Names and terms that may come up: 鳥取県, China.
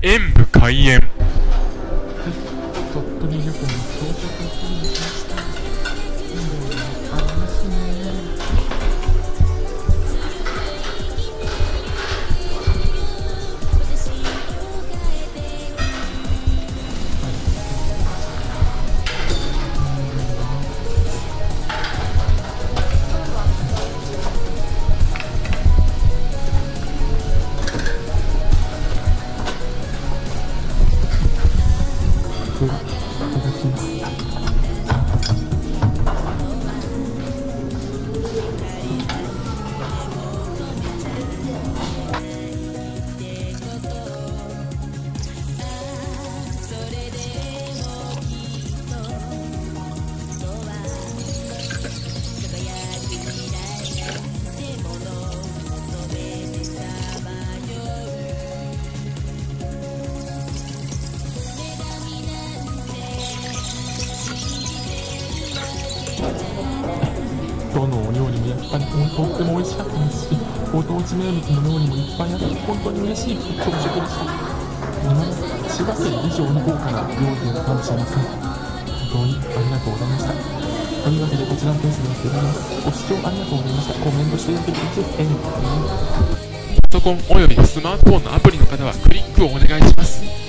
演武開演。鳥取旅行の朝食をしました。いろいろありますね。名物の料理もいっぱいあって本当に嬉しい朝食でした。今千葉県以上の豪華な料理があるかもしれません。本当にありがとうございました。というわけでこちらのペースになっております。ご視聴ありがとうございました。コメントしていただきます。パソコンおよびスマートフォンのアプリの方はクリックをお願いします。